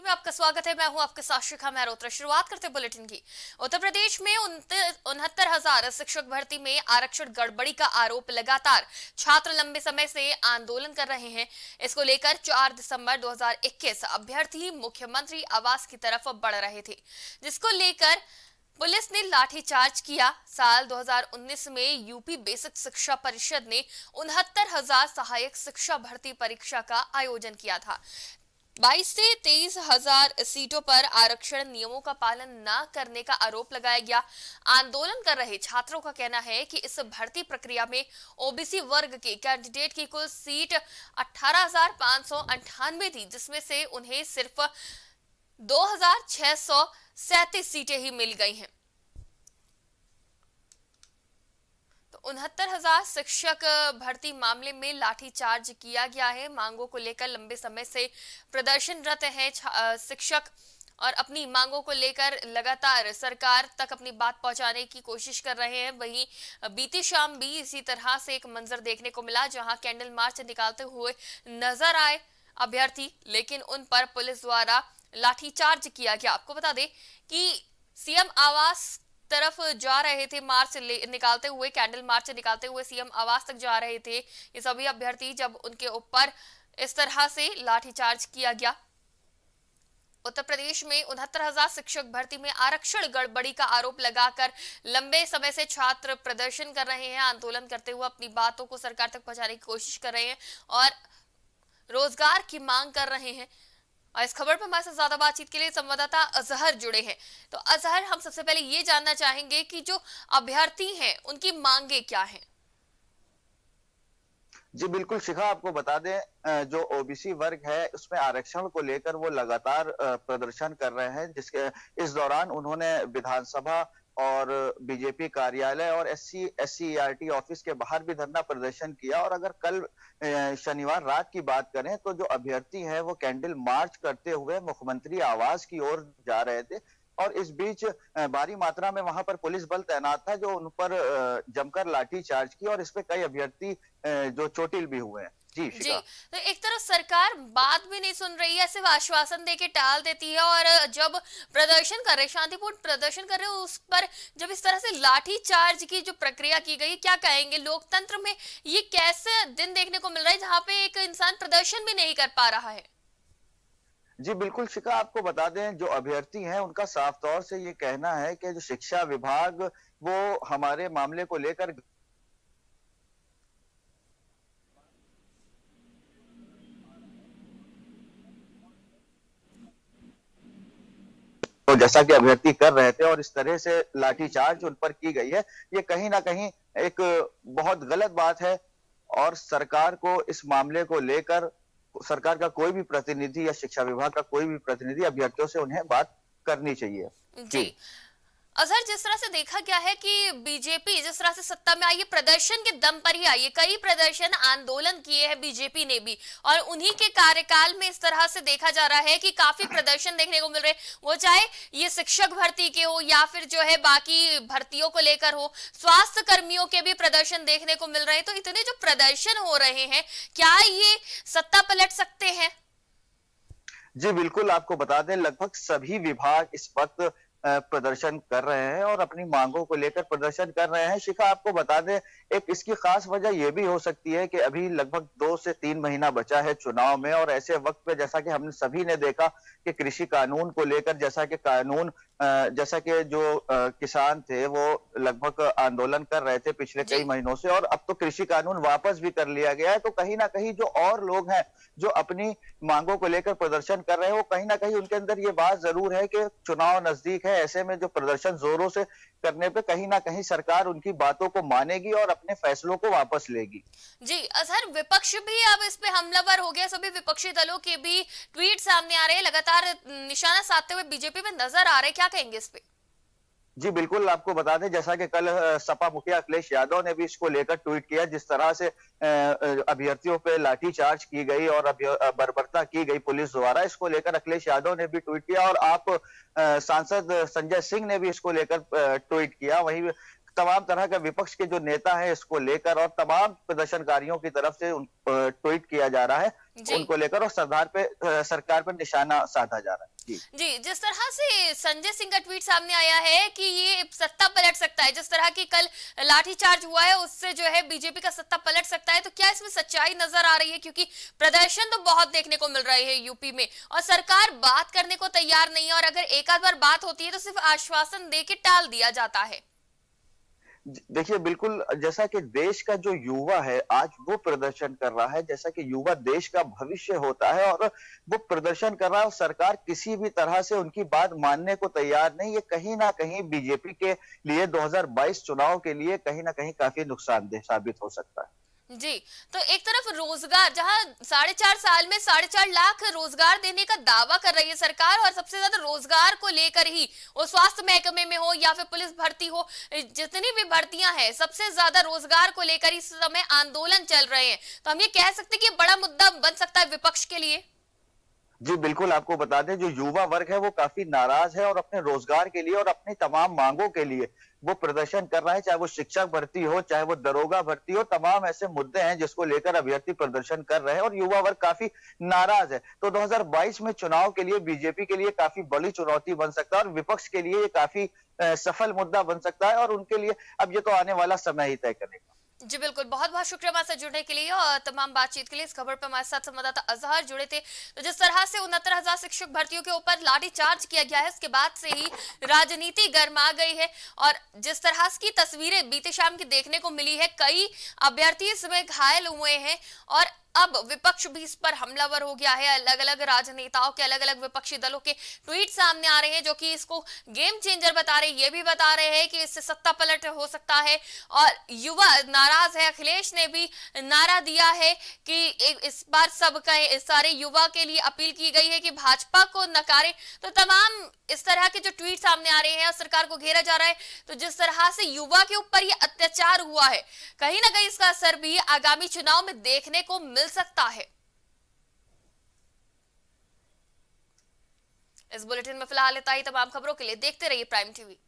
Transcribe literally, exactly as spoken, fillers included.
TV में आपका स्वागत है। मैं हूं आपके साथ शिखा मेरोत्रा। शुरुआत करते हैं बुलेटिन की। उत्तर प्रदेश में उनहत्तर हजार शिक्षक भर्ती में आरक्षण गड़बड़ी का आरोप, लगातार छात्र लंबे समय से आंदोलन कर रहे हैं। इसको लेकर चार दिसंबर दो हजार इक्कीस अभ्यर्थी मुख्यमंत्री आवास की तरफ बढ़ रहे थे, जिसको लेकर पुलिस ने लाठीचार्ज किया। साल दो हजार उन्नीस में यूपी बेसिक शिक्षा परिषद ने उनहत्तर हजार सहायक शिक्षा भर्ती परीक्षा का आयोजन किया था। बाईस से तेईस हजार सीटों पर आरक्षण नियमों का पालन न करने का आरोप लगाया गया। आंदोलन कर रहे छात्रों का कहना है कि इस भर्ती प्रक्रिया में ओबीसी वर्ग के कैंडिडेट की कुल सीट अठारह हजार पांच सौ अंठानवे थी, जिसमें से उन्हें सिर्फ दो हजार छह सौ सैंतीस सीटें ही मिल गई हैं। उनहत्तर हजार शिक्षक भर्ती मामले में लाठीचार्ज किया गया है। मांगों को लेकर लंबे समय से प्रदर्शनरत है शिक्षक और अपनी मांगों को लेकर लगातार सरकार तक अपनी बात पहुंचाने की कोशिश कर रहे हैं। वहीं बीती शाम भी इसी तरह से एक मंजर देखने को मिला, जहां कैंडल मार्च निकालते हुए नजर आए अभ्यर्थी, लेकिन उन पर पुलिस द्वारा लाठीचार्ज किया गया। आपको बता दें कि सीएम आवास तरफ जा रहे थे, मार्च निकालते हुए कैंडल मार्च निकालते हुए सीएम आवास तक जा रहे थे ये सभी अभ्यर्थी, जब उनके ऊपर इस तरह से लाठीचार्ज किया गया। उत्तर प्रदेश में उनहत्तर हजार शिक्षक भर्ती में आरक्षण गड़बड़ी का आरोप लगाकर लंबे समय से छात्र प्रदर्शन कर रहे हैं, आंदोलन करते हुए अपनी बातों को सरकार तक पहुंचाने की कोशिश कर रहे हैं और रोजगार की मांग कर रहे हैं। और इस खबर पर हमारे साथ ज्यादा बातचीत के लिए संवाददाता अजहर जुड़े हैं। तो अजहर, हम सबसे पहले ये जानना चाहेंगे कि जो अभ्यर्थी हैं उनकी मांगे क्या हैं? जी बिल्कुल शिखा, आपको बता दें जो ओबीसी वर्ग है उसमें आरक्षण को लेकर वो लगातार प्रदर्शन कर रहे हैं, जिसके इस दौरान उन्होंने विधानसभा और बीजेपी कार्यालय और एससी एससीईआरटी ऑफिस के बाहर भी धरना प्रदर्शन किया। और अगर कल शनिवार रात की बात करें तो जो अभ्यर्थी हैं वो कैंडल मार्च करते हुए मुख्यमंत्री आवास की ओर जा रहे थे और इस बीच भारी मात्रा में वहां पर पुलिस बल तैनात था, जो उन पर जमकर लाठीचार्ज की और इसमें कई अभ्यर्थी जो चोटिल भी हुए हैं। जी जी, तो एक तरफ सरकार बात भी नहीं सुन रही है, सिर्फ आश्वासन देके टाल देती है, और जब प्रदर्शन कर रहे शांतिपूर्ण प्रदर्शन कर रहे हो उस पर जब इस तरह से लाठीचार्ज की जो प्रक्रिया की गई, क्या कहेंगे? लोकतंत्र में ये कैसे दिन देखने को मिल रहा है जहाँ पे एक इंसान प्रदर्शन भी नहीं कर पा रहा है? जी बिल्कुल शिखा, आपको बता दें जो अभ्यर्थी हैं उनका साफ तौर से ये कहना है कि जो शिक्षा विभाग वो हमारे मामले को लेकर तो जैसा कि अभ्यर्थी कर रहे थे और इस तरह से लाठीचार्ज उन पर की गई है, ये कहीं ना कहीं एक बहुत गलत बात है और सरकार को इस मामले को लेकर सरकार का कोई भी प्रतिनिधि या शिक्षा विभाग का कोई भी प्रतिनिधि अभ्यर्थियों से उन्हें बात करनी चाहिए। जी, जी। अजहर, जिस तरह से देखा गया है कि बीजेपी जिस तरह से सत्ता में आई है प्रदर्शन के दम पर ही आई है, कई प्रदर्शन आंदोलन किए हैं बीजेपी ने भी और उन्हीं के कार्यकाल में इस तरह से देखा जा रहा है कि काफी प्रदर्शन देखने को मिल रहे, वो चाहे ये शिक्षक भर्ती के हो या फिर जो है बाकी भर्तियों को लेकर हो, स्वास्थ्य कर्मियों के भी प्रदर्शन देखने को मिल रहे हैं। तो इतने जो प्रदर्शन हो रहे हैं, क्या ये सत्ता पलट सकते हैं? जी बिल्कुल, आपको बता दें लगभग सभी विभाग इस वक्त प्रदर्शन कर रहे हैं और अपनी मांगों को लेकर प्रदर्शन कर रहे हैं। शिखा, आपको बता दें एक इसकी खास वजह यह भी हो सकती है कि अभी लगभग दो से तीन महीना बचा है चुनाव में और ऐसे वक्त पे जैसा कि हमने सभी ने देखा कि कृषि कानून को लेकर जैसा कि कानून जैसा कि जो किसान थे वो लगभग आंदोलन कर रहे थे पिछले कई महीनों से और अब तो कृषि कानून वापस भी कर लिया गया है। तो कहीं ना कहीं जो और लोग हैं जो अपनी मांगों को लेकर प्रदर्शन कर रहे हैं वो कहीं ना कहीं उनके अंदर ये बात जरूर है कि चुनाव नजदीक है, ऐसे में जो प्रदर्शन जोरों से करने पे कहीं ना कहीं सरकार उनकी बातों को मानेगी और अपने फैसलों को वापस लेगी। जी अजहर, विपक्ष भी अब इस पे हमलावर हो गया, सभी विपक्षी दलों के भी ट्वीट सामने आ रहे हैं, लगातार निशाना साधते हुए बीजेपी में नजर आ रहे, क्या कहेंगे इस पे? जी बिल्कुल, आपको बता दें जैसा कि कल सपा मुखिया अखिलेश यादव ने भी इसको लेकर ट्वीट किया, जिस तरह से अभ्यर्थियों पे लाठीचार्ज की गई और बर्बरता की गई पुलिस द्वारा, इसको लेकर अखिलेश यादव ने भी ट्वीट किया और आप सांसद संजय सिंह ने भी इसको लेकर ट्वीट किया। वहीं तमाम तरह के विपक्ष के जो नेता हैं इसको लेकर और तमाम प्रदर्शनकारियों की तरफ से उन ट्वीट किया जा रहा है उनको लेकर और सरकार पे सरकार पर निशाना साधा जा रहा है। जी, जिस तरह से संजय सिंह का ट्वीट सामने आया है कि ये सत्ता पलट सकता है, जिस तरह की कल लाठीचार्ज हुआ है उससे जो है बीजेपी का सत्ता पलट सकता है, तो क्या इसमें सच्चाई नजर आ रही है? क्योंकि प्रदर्शन तो बहुत देखने को मिल रहे हैं यूपी में और सरकार बात करने को तैयार नहीं है, और अगर एक आध बार बात होती है तो सिर्फ आश्वासन दे के टाल दिया जाता है। देखिए, बिल्कुल जैसा कि देश का जो युवा है आज वो प्रदर्शन कर रहा है, जैसा कि युवा देश का भविष्य होता है और वो प्रदर्शन कर रहा है, सरकार किसी भी तरह से उनकी बात मानने को तैयार नहीं। ये कहीं ना कहीं बीजेपी के लिए दो हज़ार बाईस चुनाव के लिए कहीं ना कहीं काफी नुकसानदेह साबित हो सकता है। जी, तो एक तरफ रोजगार, जहां साढ़े चार साल में साढ़े चार लाख रोजगार देने का दावा कर रही है सरकार, और सबसे ज्यादा रोजगार को लेकर ही वो स्वास्थ्य महकमे में हो या फिर पुलिस भर्ती हो, जितनी भी भर्तियां हैं सबसे ज्यादा रोजगार को लेकर इस समय आंदोलन चल रहे हैं, तो हम ये कह सकते हैं कि बड़ा मुद्दा बन सकता है विपक्ष के लिए। जी बिल्कुल, आपको बता दें जो युवा वर्ग है वो काफी नाराज है और अपने रोजगार के लिए और अपनी तमाम मांगों के लिए वो प्रदर्शन कर रहा है, चाहे वो शिक्षक भर्ती हो, चाहे वो दरोगा भर्ती हो, तमाम ऐसे मुद्दे हैं जिसको लेकर अभ्यर्थी प्रदर्शन कर रहे हैं और युवा वर्ग काफी नाराज है। तो दो हज़ार बाईस में चुनाव के लिए बीजेपी के लिए काफी बड़ी चुनौती बन सकता है और विपक्ष के लिए ये काफी सफल मुद्दा बन सकता है और उनके लिए अब ये तो आने वाला समय ही तय करेगा। जी बिल्कुल, बहुत बहुत शुक्रिया हमारे साथ जुड़ने के लिए और तमाम बातचीत के लिए। इस खबर पर हमारे साथ संवाददाता अजहर जुड़े थे। तो जिस तरह से उनहत्तर हजार शिक्षक भर्तियों के ऊपर लाठीचार्ज किया गया है, इसके बाद से ही राजनीति गर्मा गई है और जिस तरह की तस्वीरें बीते शाम की देखने को मिली है, कई अभ्यर्थी इसमें घायल हुए हैं और अब विपक्ष भी इस पर हमलावर हो गया है। अलग अलग राजनेताओं के अलग अलग विपक्षी दलों के ट्वीट सामने आ रहे हैं जो कि इसको गेम चेंजर बता रहे हैं, ये भी बता रहे हैं कि इससे सत्ता पलट हो सकता है और युवा नाराज है। अखिलेश ने भी नारा दिया है कि इस बार सबका सारे युवा के लिए अपील की गई है कि भाजपा को नकारे। तो तमाम इस तरह के जो ट्वीट सामने आ रहे हैं और सरकार को घेरा जा रहा है, तो जिस तरह से युवा के ऊपर यह अत्याचार हुआ है कहीं ना कहीं इसका असर भी आगामी चुनाव में देखने को मिल सकता है। इस बुलेटिन में फिलहाल इतना ही। तमाम खबरों के लिए देखते रहिए प्राइम टीवी।